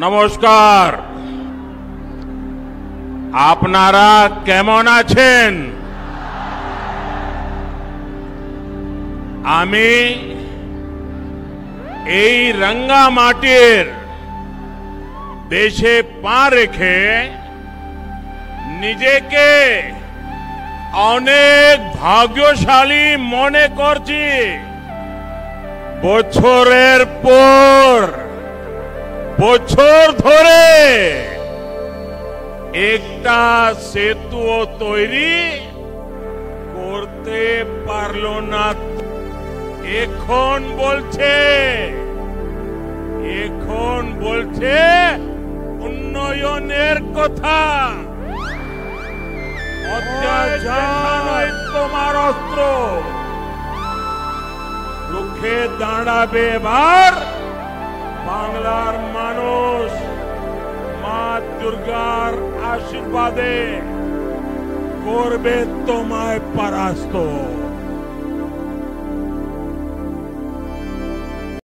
નમોસ્કાર આપનારા કેમોના છેન आमी एई रंगामाटीर देशे पा रेखे निजेके अनेक भाग्यशाली मने करछि बछोरेर पर बछोर धरे एकटा सेतुओ तैरी करते पारलो ना। এখন বলছে উন্নয়নের কথা। অত্যাচার তোমার অস্ত্র, রুখে দাঁড়াবে এবার বাংলার মানুষ মা দুর্গার আশীর্বাদে, করবে তোমায় পরাস্ত।